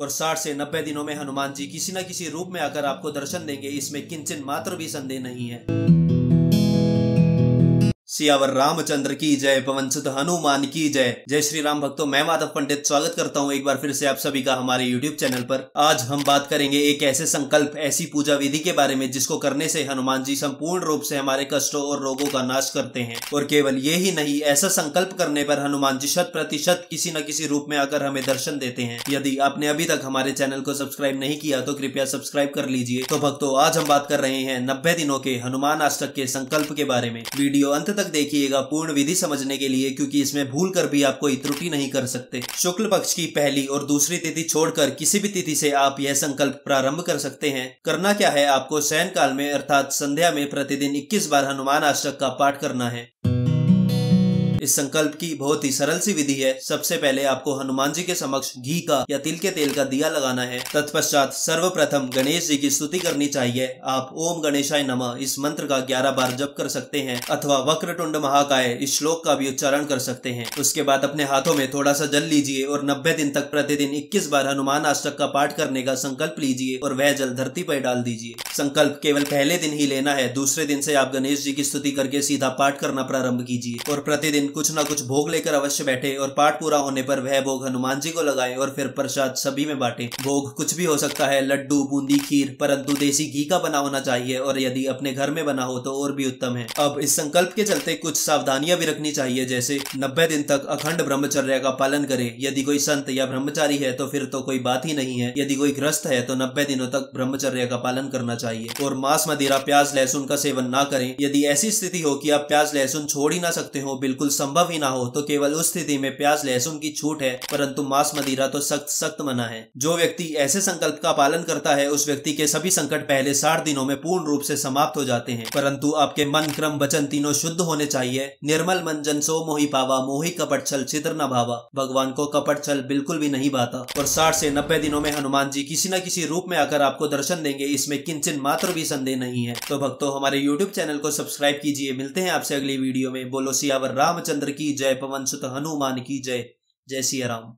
और 60 से 90 दिनों में हनुमान जी किसी न किसी रूप में आकर आपको दर्शन देंगे, इसमें किंचन मात्र भी संदेह नहीं है। सियावर रामचंद्र की जय, पवनसुत हनुमान की जय। जय श्री राम भक्तों, मैं माधव पंडित स्वागत करता हूं एक बार फिर से आप सभी का हमारे यूट्यूब चैनल पर। आज हम बात करेंगे एक ऐसे संकल्प, ऐसी पूजा विधि के बारे में जिसको करने से हनुमान जी संपूर्ण रूप से हमारे कष्टों और रोगों का नाश करते हैं। और केवल ये ही नहीं, ऐसा संकल्प करने पर हनुमान जी 100% किसी न किसी रूप में आकर हमें दर्शन देते हैं। यदि आपने अभी तक हमारे चैनल को सब्सक्राइब नहीं किया तो कृपया सब्सक्राइब कर लीजिए। तो भक्तों, आज हम बात कर रहे हैं 90 दिनों के हनुमान आष्टक के संकल्प के बारे में। वीडियो अंत तक देखिएगा पूर्ण विधि समझने के लिए, क्योंकि इसमें भूल कर भी आप कोई त्रुटि नहीं कर सकते। शुक्ल पक्ष की पहली और दूसरी तिथि छोड़कर किसी भी तिथि से आप यह संकल्प प्रारंभ कर सकते हैं। करना क्या है, आपको शयन काल में अर्थात संध्या में प्रतिदिन 21 बार हनुमान आष्टक का पाठ करना है। इस संकल्प की बहुत ही सरल सी विधि है। सबसे पहले आपको हनुमान जी के समक्ष घी का या तिल के तेल का दिया लगाना है। तत्पश्चात सर्वप्रथम गणेश जी की स्तुति करनी चाहिए। आप ओम गणेशाय नमः इस मंत्र का 11 बार जप कर सकते हैं अथवा वक्रतुंड महाकाय इस श्लोक का भी उच्चारण कर सकते हैं। उसके बाद अपने हाथों में थोड़ा सा जल लीजिए और 90 दिन तक प्रतिदिन 21 बार हनुमान आष्टक का पाठ करने का संकल्प लीजिए और वह जल धरती पर डाल दीजिए। संकल्प केवल पहले दिन ही लेना है, दूसरे दिन से आप गणेश जी की स्तुति करके सीधा पाठ करना प्रारंभ कीजिए। और प्रतिदिन कुछ ना कुछ भोग लेकर अवश्य बैठे और पाठ पूरा होने पर वह भोग हनुमान जी को लगाएं और फिर प्रसाद सभी में बांटें। भोग कुछ भी हो सकता है, लड्डू, बूंदी, खीर, परंतु देसी घी का बना होना चाहिए और यदि अपने घर में बना हो तो और भी उत्तम है। अब इस संकल्प के चलते कुछ सावधानियां भी रखनी चाहिए, जैसे 90 दिन तक अखंड ब्रह्मचर्य का पालन करे। यदि कोई संत या ब्रह्मचारी है तो फिर तो कोई बात ही नहीं है। यदि कोई ग्रस्त है तो 90 दिनों तक ब्रह्मचर्य का पालन करना चाहिए। और मांस, मदिरा, प्याज, लहसुन का सेवन ना करें। यदि ऐसी स्थिति हो कि आप प्याज लहसुन छोड़ ही ना सकते हो, बिल्कुल संभव ही ना हो, तो केवल उस स्थिति में प्याज लहसुन की छूट है, परंतु मांस मदिरा तो सख्त सख्त मना है। जो व्यक्ति ऐसे संकल्प का पालन करता है उस व्यक्ति के सभी संकट पहले 60 दिनों में पूर्ण रूप से समाप्त हो जाते हैं। परंतु आपके मन, क्रम, वचन तीनों शुद्ध होने चाहिए। निर्मल मन जन सो मोहि पावा, मोहि कपट छल चित्र न भावा। भगवान को कपट छल बिल्कुल भी नहीं भाता। और 60 से 90 दिनों में हनुमान जी किसी न किसी रूप में आकर आपको दर्शन देंगे, इसमें किंचन मात्र भी संदेह नहीं है। तो भक्तों, हमारे यूट्यूब चैनल को सब्सक्राइब कीजिए। मिलते हैं आपसे अगली वीडियो में। बोलो सियावर रामचंद्र की जय, पवनसुत हनुमान की जय। जय सिया राम।